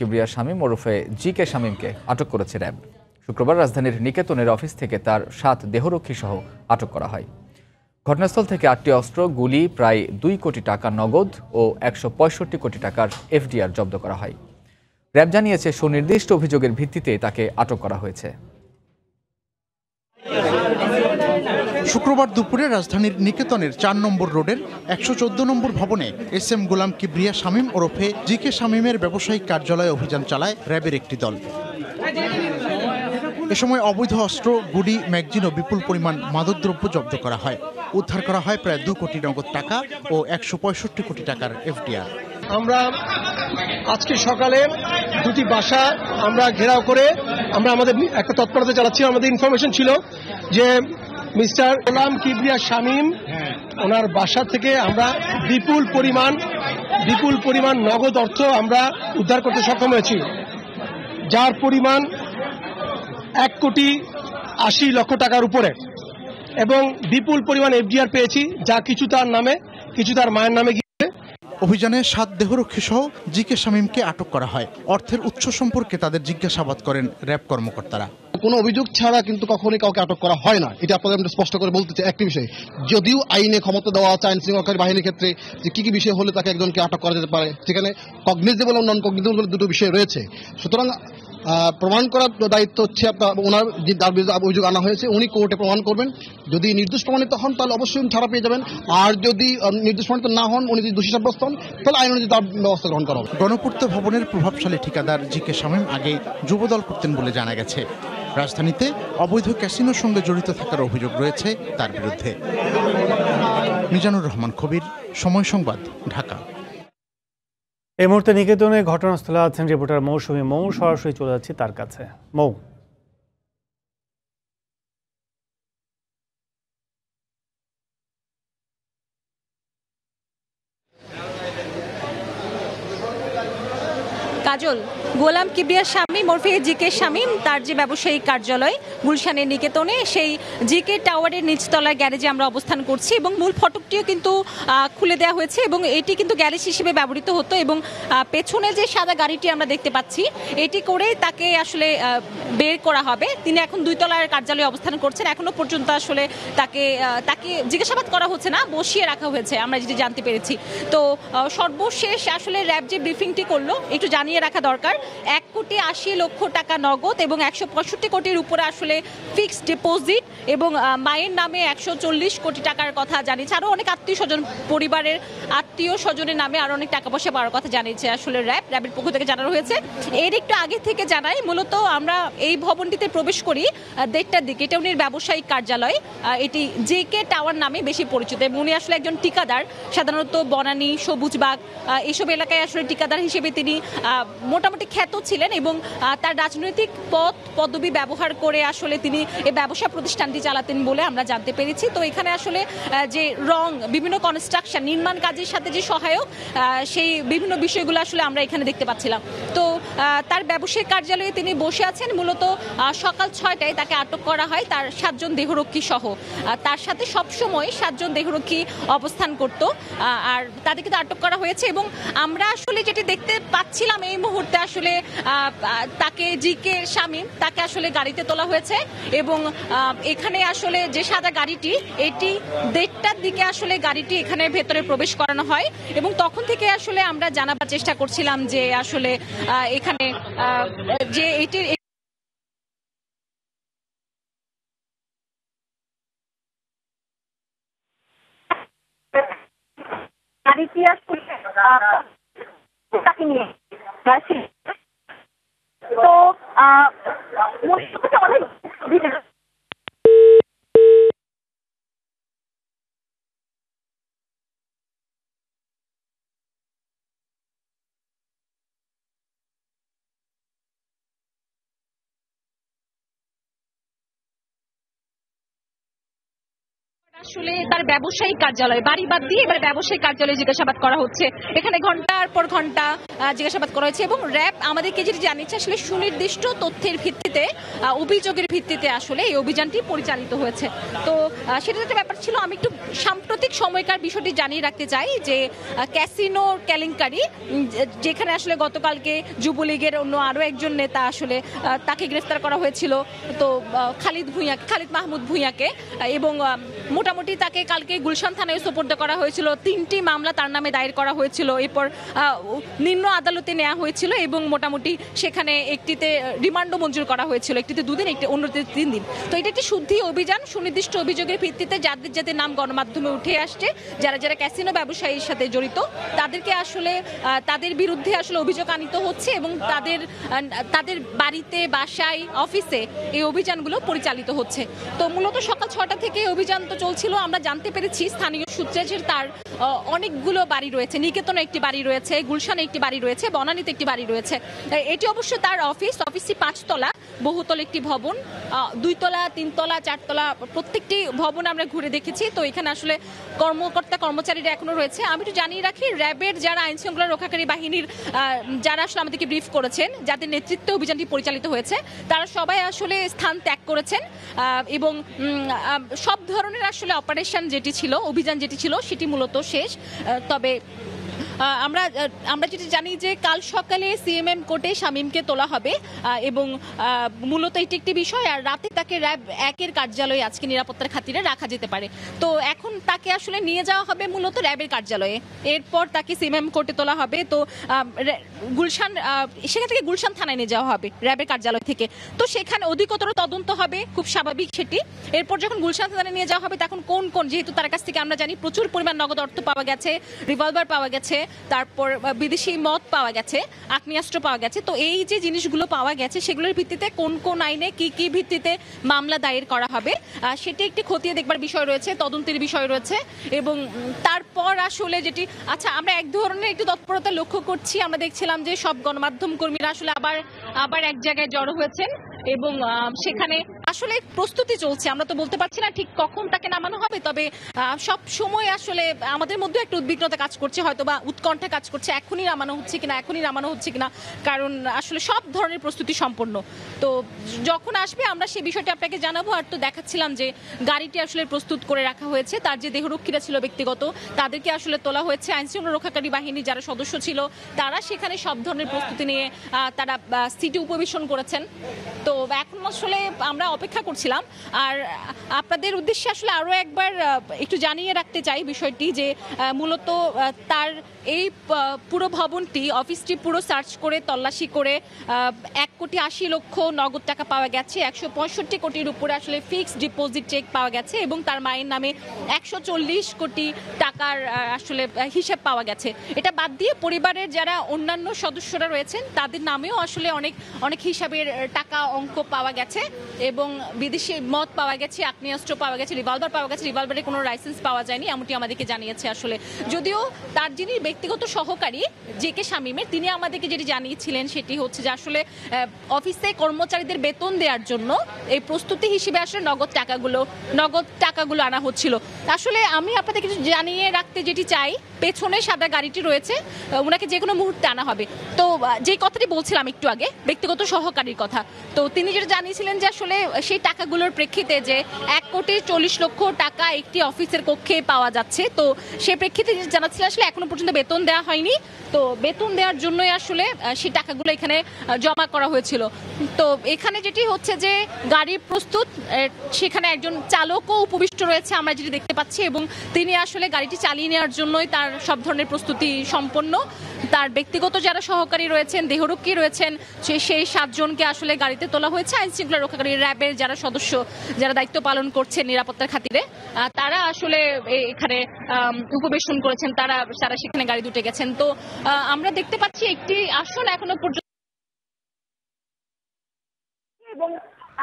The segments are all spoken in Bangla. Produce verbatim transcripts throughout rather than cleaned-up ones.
কিবরিয়া শামীম ওরফে জি কে শামীমকে আটক করেছে র‍্যাব। শুক্রবার রাজধানীর নিকেতনের অফিস থেকে তার সাত দেহরক্ষী সহ আটক করা হয়। ঘটনাস্থল থেকে আটটি অস্ত্র, গুলি, প্রায় দুই কোটি টাকা নগদ ও একশো পঁয়ষট্টি কোটি টাকার এফডিআর জব্দ করা হয়। র‍্যাব জানিয়েছে, সুনির্দিষ্ট অভিযোগের ভিত্তিতে তাকে আটক করা হয়েছে। শুক্রবার দুপুরে রাজধানীর নিকেতনের চার নম্বর রোডের একশো চোদ্দ নম্বর ভবনে এস এম গোলাম কিবরিয়া শামীম ওরফে জি কে শামীমের ব্যবসায়িক কার্যালয়ে অভিযান চালায় র্যাবের একটি দল। এ সময় অবৈধ অস্ত্র, গুলি, ম্যাগজিন ও বিপুল পরিমাণ মাদকদ্রব্য জব্দ করা হয়। উদ্ধার করা হয় প্রায় দু কোটি নগদ টাকা ও একশো পঁয়ষট্টি কোটি টাকার এফডিআর। আমরা আজকে সকালে দুটি বাসা আমরা ঘেরাও করে আমরা আমাদের একটা তৎপরতা চালাচ্ছি। আমাদের ইনফরমেশন ছিল যে মিস্টার গোলাম কিবরিয়া শামীম ওনার বাসা থেকে আমরা বিপুল পরিমাণ বিপুল পরিমাণ নগদ অর্থ আমরা উদ্ধার করতে সক্ষম হয়েছি, যার পরিমাণ এক কোটি আশি লক্ষ টাকার উপরে, এবং বিপুল পরিমাণ এফডিআর পেয়েছি, যা কিছু তার নামে কিছু তার মায়ের নামে গিয়েছে। অভিযানে সাত দেহরক্ষী সহ জি কে শামীমকে আটক করা হয়। অর্থের উৎস সম্পর্কে তাদের জিজ্ঞাসাবাদ করেন র্যাব কর্মকর্তারা। কোনো অভিযোগ ছাড়া কিন্তু কখনোই কাউকে আটক করা হয় না, এটা আপনাদের আমরা স্পষ্ট করে বলতে চাই। একটি বিষয় যদিও আইনে ক্ষমতা দেওয়া আছে আইন শৃঙ্খলাকারী বাহিনীর ক্ষেত্রে যে কি কি বিষয় হলে তাকে একজনকে আটক করা যেতে পারে, সেখানে কগনিজেবল ও নন কগনিজেবল দুটো বিষয় রয়েছে। সুতরাং প্রমাণ করার দায়িত্ব হচ্ছে আপনার ওনার যে যার বিরুদ্ধে অভিযোগ আনা হয়েছে উনি কোর্টে প্রমাণ করবেন। যদি নির্দোষ প্রমাণিত হন তাহলে অবশ্যই ছাড়া পেয়ে যাবেন, আর যদি নির্দোষ প্রমাণিত না হন, উনি যদি দোষী সাব্যস্ত হন তাহলে আইন অনুযায়ী তার ব্যবস্থা গ্রহণ করা হবে। গণপূর্ত ভবনের প্রভাবশালী ঠিকাদার জি কে শামীম আগে যুবদল করতেন বলে জানা গেছে। রাজধানীতে অবৈধ ক্যাসিনোর সঙ্গে জড়িত থাকার অভিযোগ রয়েছে তার বিরুদ্ধে। মিজানুর রহমান কবির, সময় সংবাদ, ঢাকা। এই মুহূর্তে নিকেতনে ঘটনাস্থলে আছেন রিপোর্টার মৌসুমী মৌ। সরাসরি চলে যাচ্ছি তার কাছে। মৌ, কাজল, গোলাম কিবরিয়া শামীম ওরফে জি কে শামীম, তার যে ব্যবসায়িক কার্যালয় গুলশানের নিকেতনে, সেই জি কে টাওয়ারের নিচতলার গ্যারেজে আমরা অবস্থান করছি এবং মূল ফটকটিও কিন্তু খুলে দেওয়া হয়েছে এবং এটি কিন্তু গ্যারেজ হিসেবে ব্যবহৃত হতো। এবং পেছনে যে সাদা গাড়িটি আমরা দেখতে পাচ্ছি, এটি করে তাকে আসলে বের করা হবে। তিনি এখন দুইতলার কার্যালয়ে অবস্থান করছেন। এখনও পর্যন্ত আসলে তাকে তাকে জিজ্ঞাসাবাদ করা হচ্ছে না, বসিয়ে রাখা হয়েছে, আমরা যেটি জানতে পেরেছি। তো সর্বশেষ আসলে র্যাব যে ব্রিফিংটি করলো, একটু জানিয়ে রাখা দরকার, এক কোটি আশি লক্ষ টাকা নগদ এবং একশো পঁয়ষট্টি কোটির উপরে আসলে ফিক্সড ডিপোজিট এবং মায়ের নামে একশো চল্লিশ কোটি টাকার কথা জানিয়েছে। আরও অনেক আত্মীয় স্বজন, পরিবারের আত্মীয় স্বজনের নামে আরও অনেক টাকা পয়সা পাওয়ার কথা জানিয়েছে আসলে র্যাব র্যাবের পক্ষ থেকে জানানো হয়েছে। এর একটু আগে থেকে জানাই, মূলত আমরা এই ভবনটিতে প্রবেশ করি দেড়টার দিকে। এটা উনির ব্যবসায়িক কার্যালয়, এটি জে কে টাওয়ার নামে বেশি পরিচিত এবং উনি আসলে একজন ঠিকাদার। সাধারণত বনানী, সবুজবাগ এইসব এলাকায় আসলে ঠিকাদার হিসেবে তিনি মোটামুটি খ্যাত ছিলেন এবং তার রাজনৈতিক পদ পদবি ব্যবহার করে আসলে তিনি এই ব্যবসা প্রতিষ্ঠানটি চালাতেন বলে আমরা জানতে পেরেছি। তো এখানে আসলে যে রং, বিভিন্ন কনস্ট্রাকশন, নির্মাণ কাজের সাথে যে সহায়ক, সেই বিভিন্ন বিষয়গুলো আসলে আমরা এখানে দেখতে পাচ্ছিলাম। তো তার ব্যবসায়িক কার্যালয়ে তিনি বসে আছেন। মূলত সকাল ছয়টায় তাকে আটক করা হয়, তার সাতজন দেহরক্ষী সহ। তার সাথে সবসময় সাতজন দেহরক্ষী অবস্থান করত, আর তাদেরকে আটক করা হয়েছে। এবং আমরা আসলে যেটি দেখতে পাচ্ছিলাম এই মুহূর্তে, আসলে তাকে জি কে শামীম তাকে আসলে গাড়িতে তোলা হয়েছে এবং এখানে আসলে যে সাদা গাড়িটি, এটি দেড়টার দিকে আসলে গাড়িটি এখানে ভেতরে প্রবেশ করানো হয় এবং তখন থেকে আসলে আমরা জানাবার চেষ্টা করছিলাম যে আসলে এখানে যে এটির গাড়িটি আসলে নিয়ে তো আসলে তার ব্যবসায়িক কার্যালয় বাড়ি বাদ দিয়ে এবারে ব্যবসায়িক কার্যালয়ে জিজ্ঞাসাবাদ করা হচ্ছে। এখানে ঘন্টার পর ঘন্টা জিজ্ঞাসাবাদ করা হয়েছে এবং র‍্যাব আমাদেরকে যেটা জানিয়েছে আসলে সুনির্দিষ্ট তথ্যের ভিত্তিতে অভিযোগের ভিত্তিতে আসলে এই অভিযানটি পরিচালিত হয়েছে। তো সেটা একটা ব্যাপার ছিল। আমি একটু সাম্প্রতিক সময়কার বিষয়টি জানিয়ে রাখতে চাই যে ক্যাসিনো কেলেঙ্কারি যেখানে আসলে গতকালকে যুবলীগের অন্য আরও একজন নেতা আসলে তাকে গ্রেফতার করা হয়েছিল, তো খালিদ ভূঁইয়া খালিদ মাহমুদ ভূঁইয়াকে, এবং মোটামুটি তাকে কালকে গুলশান থানায় সোপর্দ করা হয়েছিল। তিনটি মামলা তার নামে দায়ের করা হয়েছিল, এরপর নিম্ন আদালতে নেওয়া হয়েছিল এবং মোটামুটি সেখানে একটিতে রিমান্ডও মঞ্জুর করা হয়েছিল, একটিতে দুদিন একটি অন্যটিতে তিন দিন। তো এটা একটি শুদ্ধি অভিযান, সুনির্দিষ্ট অভিযোগের ভিত্তিতে যাদের যাদের নাম গণমাধ্যমে উঠে আসছে, যারা যারা ক্যাসিনো ব্যবসায়ীর সাথে জড়িত তাদেরকে আসলে তাদের বিরুদ্ধে আসলে অভিযোগ আনিত হচ্ছে এবং তাদের তাদের বাড়িতে বাসায় অফিসে এই অভিযানগুলো পরিচালিত হচ্ছে। তো মূলত সকাল ছটা থেকে অভিযান তো চলছিল। আমরা জানতে পেরেছি স্থানীয় সূত্রে যে তার অনেকগুলো বাড়ি রয়েছে, নিকেতনে একটি বাড়ি রয়েছে, গুলশানে একটি বাড়ি রয়েছে, বনানীতে একটি বাড়ি রয়েছে। এটি অবশ্য তার অফিস, অফিসটি পাঁচতলা, বহুতল একটি ভবন, দুইতলা তিনতলা চারতলা প্রত্যেকটি ভবন আমরা ঘুরে দেখেছি। তো এখানে আসলে কর্মকর্তা কর্মচারীরা এখনো রয়েছে। আমি একটু জানিয়ে রাখি র্যাবের যারা আইন শৃঙ্খলা রক্ষাকারী বাহিনীর যারা আসলে আমাদেরকে ব্রিফ করেছেন, যাদের নেতৃত্বে অভিযানটি পরিচালিত হয়েছে, তারা সবাই আসলে স্থান ত্যাগ করেছেন এবং সব ধরনের আসলে অপারেশন যেটি ছিল, অভিযান যেটি ছিল সেটি মূলত শেষ। তবে আমরা আমরা যেটি জানি যে কাল সকালে সিএমএম কোর্টে শামীমকে তোলা হবে এবং মূলত এটি একটি বিষয়। আর রাতে তাকে র্যাব একের কার্যালয়ে আজকে নিরাপত্তার খাতিরে রাখা যেতে পারে। তো এখন তাকে আসলে নিয়ে যাওয়া হবে মূলত র্যাবের কার্যালয়ে, এরপর তাকে সিএমএম কোর্টে তোলা হবে। তো গুলশান সেখান থেকে গুলশান থানায় নিয়ে যাওয়া হবে র্যাবের কার্যালয় থেকে। তো সেখানে অধিকতর তদন্ত হবে, খুব স্বাভাবিক সেটি। এরপর যখন গুলশান থানায় নিয়ে যাওয়া হবে তখন কোন কোন যেহেতু তার কাছ থেকে আমরা জানি প্রচুর পরিমাণ নগদ অর্থ পাওয়া গেছে, রিভলভার পাওয়া গেছে, তারপর বিদেশি মদ পাওয়া গেছে, আগ্নেয়াস্ত্র পাওয়া গেছে। তো এই যে জিনিসগুলো পাওয়া গেছে সেগুলোর ভিত্তিতে কোন কোন আইনে কি কি ভিত্তিতে মামলা দায়ের করা হবে সেটি একটি খতিয়ে দেখবার বিষয় রয়েছে, তদন্তের বিষয় রয়েছে। এবং তারপর আসলে যেটি আচ্ছা আমরা এক ধরনের একটু তৎপরতা লক্ষ্য করছি। আমরা দেখছিলাম যে সব গণমাধ্যম কর্মীরা আসলে আবার আবার এক জায়গায় জড়ো হয়েছেন এবং সেখানে আসলে প্রস্তুতি চলছে। আমরা তো বলতে পারছি না ঠিক কখন তাকে নামানো হবে, তবে সব সময় আসলে আমাদের মধ্যে একটা উদ্বিগ্নতা কাজ করছে, হয়তো বা উৎকণ্ঠা কাজ করছে এখনই নামানো হচ্ছে কিনা এখনই নামানো হচ্ছে কিনা কারণ আসলে সব ধরনের প্রস্তুতি সম্পন্ন। তো যখন আসবে আমরা সেই বিষয়টা আপনাকে জানাবো। আর তো দেখাচ্ছিলাম যে গাড়িটি আসলে প্রস্তুত করে রাখা হয়েছে, তার যে দেহরক্ষীরা ছিল ব্যক্তিগত তাদেরকে আসলে তোলা হয়েছে, আইনশৃঙ্খলা রক্ষাকারী বাহিনী যারা সদস্য ছিল তারা সেখানে সব ধরনের প্রস্তুতি নিয়ে তারা সিটি উপবেশন করেছেন। তো এখন আসলে আমরা অপেক্ষা করছিলাম। আর আপনাদের উদ্দেশ্যে আসলে আরও একবার একটু জানিয়ে রাখতে চাই বিষয়টি যে মূলত তার এই পুরো ভবনটি অফিসটি পুরো সার্চ করে তল্লাশি করে এক কোটি আশি লক্ষ নগদ টাকা পাওয়া গেছে, একশো পঁয়ষট্টি কোটির উপরে আসলে ফিক্সড ডিপোজিট চেক পাওয়া গেছে এবং তার মায়ের নামে একশো চল্লিশ কোটি টাকার আসলে হিসেব পাওয়া গেছে। এটা বাদ দিয়ে পরিবারের যারা অন্যান্য সদস্যরা রয়েছেন তাদের নামেও আসলে অনেক অনেক হিসাবের টাকা অঙ্ক পাওয়া গেছে এবং বিদেশি মদ পাওয়া গেছে, আগ্নেয়াস্ত্র পাওয়া গেছে, রিভলভার পাওয়া গেছে। রিভলভারে কোনো লাইসেন্স পাওয়া যায়নি এমনটি আমাদেরকে জানিয়েছে আসলে, যদিও তার যিনি ব্যক্তিগত সহকারী জে কে শামীমের তিনি আমাদেরকে যেটি জানিয়েছিলেন সেটি হচ্ছে যে আসলে অফিসে কর্মচারীদের বেতন দেওয়ার জন্য এই প্রস্তুতি হিসেবে আসলে নগদ টাকাগুলো নগদ টাকাগুলো আনা হচ্ছিল। আসলে আমি আপনাদের কিছু জানিয়ে রাখতে যেটি চাই, পেছনে সাদা গাড়িটি রয়েছে, ওনাকে যে কোনো মুহূর্তে আনা হবে। তো যে কথাটি বলছিলাম একটু আগে ব্যক্তিগত সহকারীর কথা, তো তিনি যেটা জানিয়েছিলেন যে আসলে সেই টাকাগুলোর প্রেক্ষিতে যে এক কোটি চল্লিশ লক্ষ টাকা একটি অফিসের কক্ষে পাওয়া যাচ্ছে, তো সেই প্রেক্ষিতে জানাচ্ছিলেন আসলে এখনো পর্যন্ত বেতন দেওয়া হয়নি, তো বেতন দেওয়ার জন্যই আসলে সেই টাকাগুলো এখানে জমা করা হয়েছিল। তো এখানে যেটি হচ্ছে যে গাড়ি প্রস্তুত, সেখানে একজন চালকও উপবিষ্ট রয়েছে আমরা যেটি দেখতে পাচ্ছি এবং তিনি আসলে গাড়িটি চালিয়ে নেওয়ার জন্যই তার সব ধরনের প্রস্তুতি সম্পন্ন। তার ব্যক্তিগত যারা সহকারী রয়েছেন, দেহরক্ষী রয়েছেন, সেই সাতজনকে আসলে গাড়িতে তোলা হয়েছে। আইন শৃঙ্খলা রক্ষাকারী র্যাবের যারা সদস্য যারা দায়িত্ব পালন করছেন নিরাপত্তার খাতিরে তারা আসলে এখানে উপবেশন করেছেন, তারা তারা সেখানে গাড়ি দুটে গেছেন। তো আমরা দেখতে পাচ্ছি একটি আসন এখনো পর্যন্ত এবং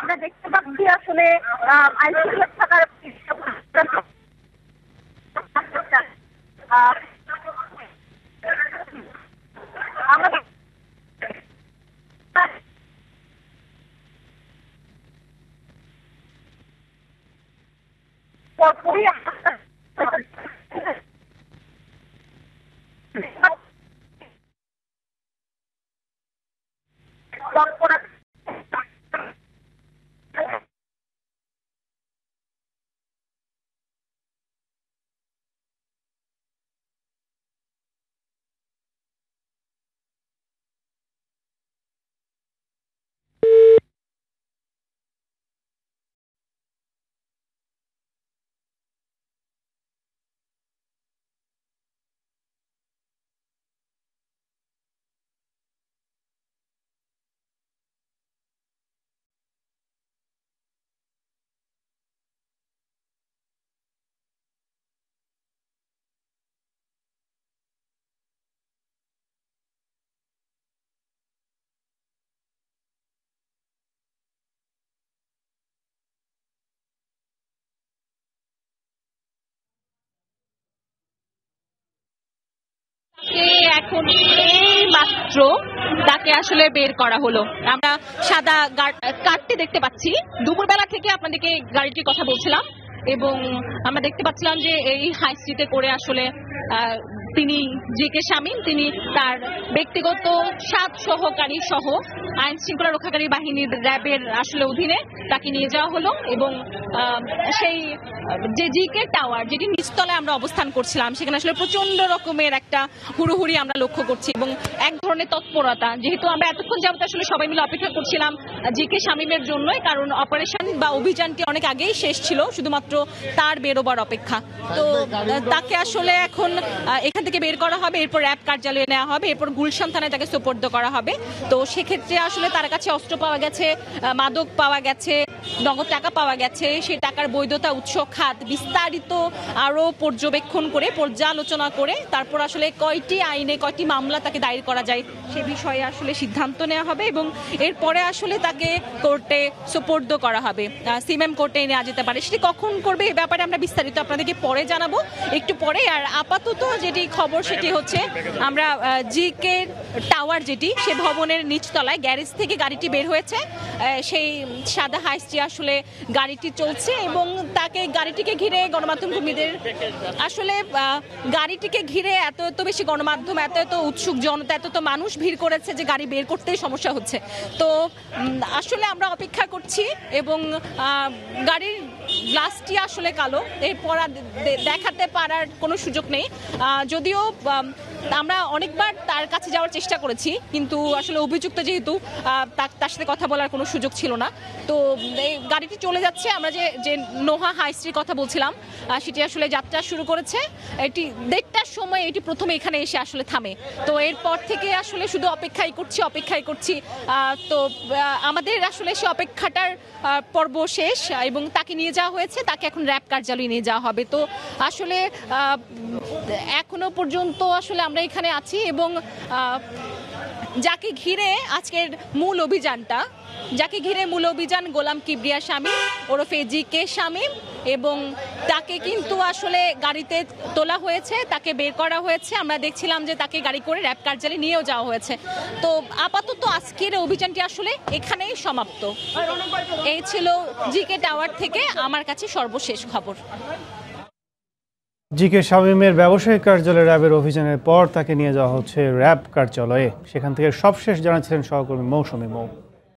আমরা দেখতে পাচ্ছি আসলে আইন শৃঙ্খলা থাকার এখন এই মাত্র তাকে আসলে বের করা হলো। আমরা সাদা কারটি দেখতে পাচ্ছি। দুপুরবেলা থেকে আপনাদেরকে গাড়িটির কথা বলছিলাম এবং আমরা দেখতে পাচ্ছিলাম যে এই হাই স্ট্রিটে করে আসলে তিনি জেকে শামীম তিনি তার ব্যক্তিগত সাত সহকারী সহ আইন শৃঙ্খলা রক্ষাকারী বাহিনীর র্যাবের আসলে অধীনে তাকে নিয়ে যাওয়া হলো এবং সেই যে জিকে টাওয়ার যেটি নিচতলায় আমরা অবস্থান করছিলাম সেখানে আসলে প্রচন্ড রকমের একটা হুড়োহুড়ি আমরা লক্ষ্য করছি এবং এক ধরনের তৎপরতা, যেহেতু আমরা এতক্ষণ যাবত আসলে সবাই মিলে অপেক্ষা করছিলাম জিকে শামীমের জন্যই, কারণ অপারেশন বা অভিযানটি অনেক আগেই শেষ ছিল, শুধুমাত্র তার বেরোবার অপেক্ষা। তো তাকে আসলে এখন এখান থেকে বের করা হবে, এরপর র্যাব কার্যালয়ে নেওয়া হবে, এরপর গুলশান থানায় তাকে সোপর্দ করা হবে। তো সেক্ষেত্রে আসলে তার কাছে অস্ত্র পাওয়া গেছে, মাদক পাওয়া গেছে, নগদ টাকা পাওয়া গেছে। সেই টাকার বৈধতা, উৎস, খাত বিস্তারিত আরো পর্যবেক্ষণ করে পর্যালোচনা করে তারপর আসলে কয়টি আইনে কয়টি মামলা তাকে দায়ের করা যায় সে বিষয়ে আসলে সিদ্ধান্ত নেওয়া হবে এবং এরপরে আসলে তাকে কোর্টে সোপর্দ করা হবে, সিএমএম কোর্টে নেওয়া যেতে পারে। সেটি কখন করবে এ ব্যাপারে আমরা বিস্তারিত আপনাদেরকে পরে জানাবো, একটু পরে। আর আপাতত যেটি খবর সেটি হচ্ছে আমরা জি কে টাওয়ার যেটি সে ভবনের নিচতলায় গ্যারেজ থেকে গাড়িটি বের হয়েছে, সেই সাদা হাইস্ট্রি আসলে গাড়িটি চলছে এবং তাকে গাড়িটিকে ঘিরে গণমাধ্যম কর্মীদের আসলে গাড়িটিকে ঘিরে এত এত বেশি গণমাধ্যম, এত এত উৎসুক জনতা, এত এত মানুষ ভিড় করেছে যে গাড়ি বের করতেই সমস্যা হচ্ছে। তো আসলে আমরা অপেক্ষা করছি এবং গাড়ির গ্লাসটি আসলে কালো, এরপর দেখাতে পারার কোনো সুযোগ নেই। যদিও আমরা অনেকবার তার কাছে যাওয়ার চেষ্টা করেছি কিন্তু আসলে অভিযুক্ত যেহেতু তার সাথে কথা বলার কোনো সুযোগ ছিল না। তো গাড়িটি চলে যাচ্ছে, আমরা যে যে নোহা হাই স্ট্রিটের কথা বলছিলাম সেটি আসলে যাত্রা শুরু করেছে। এটি দেড়টার সময় এটি প্রথমে এখানে এসে আসলে থামে। তো এরপর থেকে আসলে শুধু অপেক্ষাই করছি অপেক্ষাই করছি তো আমাদের আসলে সে অপেক্ষাটার পর্ব শেষ এবং তাকে নিয়ে যাওয়া হয়েছে, তাকে এখন র্যাব কার্যালয়ে নিয়ে যাওয়া হবে। তো আসলে এখনো পর্যন্ত আসলে আমরা এখানে আছি এবং যাকে ঘিরে আজকের মূল অভিযানটা যাকে ঘিরে মূল অভিযান গোলাম কিবরিয়া শামীম ওরফে জি কে শামীম, এবং তাকে কিন্তু আসলে গাড়িতে তোলা হয়েছে, তাকে বের করা হয়েছে। আমরা দেখছিলাম যে তাকে গাড়ি করে র্যাব কার্যালয়ে নিয়েও যাওয়া হয়েছে। তো আপাতত আজকের অভিযানটি আসলে এখানেই সমাপ্ত। এই ছিল জি কে টাওয়ার থেকে আমার কাছে সর্বশেষ খবর। জি কে শামীমের ব্যবসায়িক কার্যালয়ে র্যাবের অভিযানের পর তাকে নিয়ে যাওয়া হচ্ছে র্যাব কার্যালয়ে। সেখান থেকে সবশেষ জানাচ্ছিলেন সহকর্মী মৌসুমী মৌ।